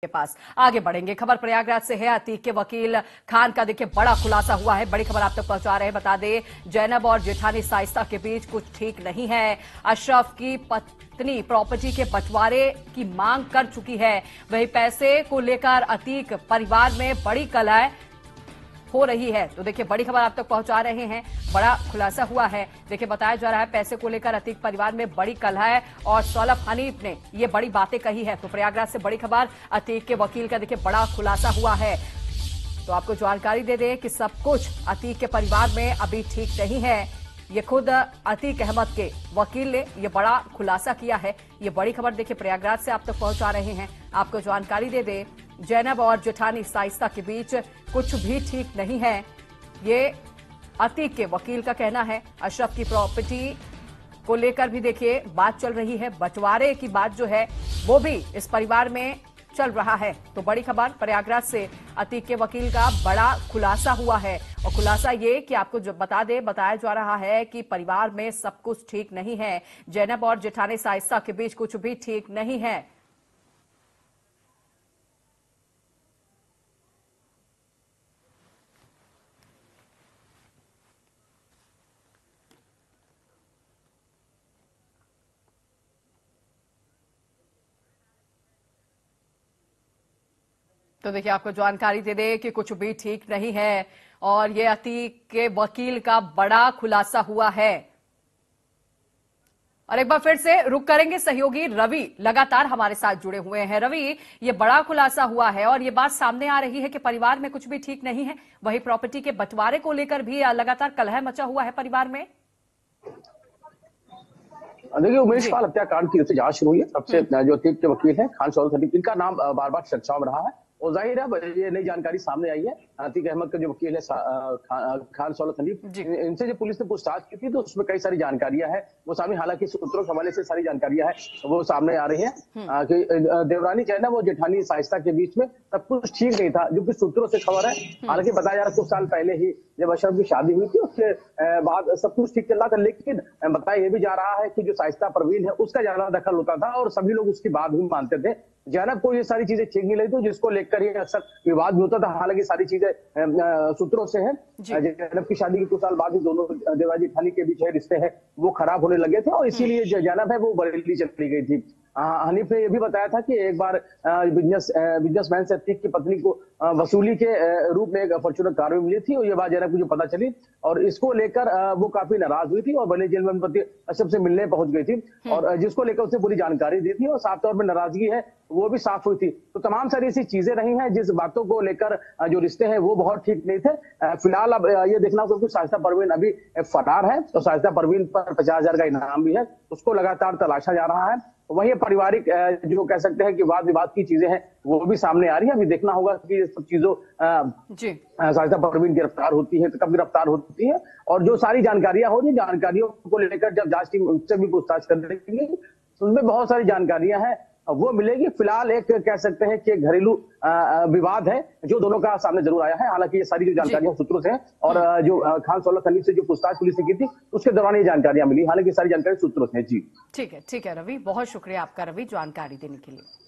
के पास आगे बढ़ेंगे। खबर प्रयागराज से है। अतीक के वकील खान का देखिए बड़ा खुलासा हुआ है। बड़ी खबर आप तक पहुंचा रहे हैं। बता दें जैनब और जेठानी शाइस्ता के बीच कुछ ठीक नहीं है। अशरफ की पत्नी प्रॉपर्टी के बंटवारे की मांग कर चुकी है। वहीं पैसे को लेकर अतीक परिवार में बड़ी कलह हो रही है। तो देखिए बड़ी खबर आप तक पहुंचा रहे हैं। बड़ा खुलासा हुआ है। देखिए बताया जा रहा है पैसे को लेकर अतीक परिवार में बड़ी कलह है और शाइस्ता हनीफ ने ये बड़ी बातें कही है। तो प्रयागराज से बड़ी खबर अतीक के वकील का देखिए बड़ा खुलासा हुआ है। तो आपको जानकारी दे दें कि सब कुछ अतीक के परिवार में अभी ठीक नहीं है। ये खुद अतीक अहमद के वकील ने ये बड़ा खुलासा किया है। ये बड़ी खबर देखिए प्रयागराज से आप तक पहुंचा रहे हैं। आपको जानकारी दे दें जैनब और जेठानी शाइस्ता के बीच कुछ भी ठीक नहीं है। ये अतीक के वकील का कहना है। अशरफ की प्रॉपर्टी को लेकर भी देखिए बात चल रही है। बंटवारे की बात जो है वो भी इस परिवार में चल रहा है। तो बड़ी खबर प्रयागराज से अतीक के वकील का बड़ा खुलासा हुआ है। और खुलासा ये कि आपको जो बताया जा रहा है कि परिवार में सब कुछ ठीक नहीं है। जैनब और जेठानी शाइस्ता के बीच कुछ भी ठीक नहीं है। तो देखिए आपको जानकारी दे दें कि कुछ भी ठीक नहीं है और ये अतीक के वकील का बड़ा खुलासा हुआ है। और एक बार फिर से रुक करेंगे, सहयोगी रवि लगातार हमारे साथ जुड़े हुए हैं। रवि, ये बड़ा खुलासा हुआ है और ये बात सामने आ रही है कि परिवार में कुछ भी ठीक नहीं है। वही प्रॉपर्टी के बंटवारे को लेकर भी लगातार कलह मचा हुआ है परिवार में। देखिए उमेश पाल हत्याकांड की जांच शुरू हुई है। सबसे जो अतीक के वकील हैं खान शरीफ, इनका नाम बार बार चर्चाओं में रहा है और जाहिर है ये नई जानकारी सामने आई है। अतीक अहमद का जो वकील है खान हनीफ, इनसे जो पुलिस ने पूछताछ की थी तो उसमें कई सारी जानकारियां हैं वो सामने, हालांकि सूत्रों के हवाले से सारी जानकारियां हैं वो सामने आ रही हैं कि देवरानी जैनब और जेठानी शाइस्ता के बीच में सब कुछ ठीक नहीं था, जो कि सूत्रों से खबर है। हालांकि बताया जा रहा है कुछ साल पहले ही जब अशरफ की शादी हुई थी उसके बाद सब कुछ ठीक चल रहा था, लेकिन बताया यह भी जा रहा है कि जो शाइस्ता परवीन है उसका ज्यादा दखल होता था और सभी लोग उसकी बात भी मानते थे। जैनब को ये सारी चीजें ठीक नहीं लगी थी, जिसको लेकर ये अक्सर विवाद भी होता था। हालांकि सारी चीजें सूत्रों से हैं। जैनब की शादी के कुछ साल बाद ही दोनों देवरानी जेठानी के बीच रिश्ते हैं वो खराब होने लगे थे और इसीलिए जैनब है वो बरेली चली गई थी। हनीफ ने यह भी बताया था कि एक बार बिजनेसमैन से अतीक की पत्नी को वसूली के रूप में एक फॉर्च्यूनर कार भी मिली थी और ये बात जैनब को जो पता चली और इसको लेकर वो काफी नाराज हुई थी और बरेली जेल में पति अशरफ से मिलने पहुंच गई थी और जिसको लेकर उसने पूरी जानकारी दी थी और साफ तौर पर नाराजगी है वो भी साफ हुई थी। तो तमाम सारी ऐसी चीजें रही हैं जिस बातों को लेकर जो रिश्ते हैं वो बहुत ठीक नहीं थे। फिलहाल अब ये देखना होगा कि शाइस्ता परवीन अभी फरार है तो शाइस्ता परवीन पर 50,000 का इनाम भी है, उसको लगातार तलाशा जा रहा है। वही पारिवारिक जो कह सकते हैं कि वाद विवाद की चीजें हैं वो भी सामने आ रही है। अभी देखना होगा कि सब चीजों शाइस्ता परवीन गिरफ्तार होती है तो कब गिरफ्तार होती है और जो सारी जानकारियां हो रही, जानकारियों को लेकर जब जांच टीम उससे भी पूछताछ करेगी तो उनमें बहुत सारी जानकारियां हैं वो मिलेगी। फिलहाल एक कह सकते हैं कि घरेलू विवाद है जो दोनों का सामने जरूर आया है। हालांकि ये सारी जो जानकारियां सूत्रों से हैं और जो खान हनीफ से जो पूछताछ पुलिस ने की थी उसके दौरान ये जानकारियां मिली, हालांकि सारी जानकारी सूत्रों से हैं। जी ठीक है रवि, बहुत शुक्रिया आपका रवि जानकारी देने के लिए।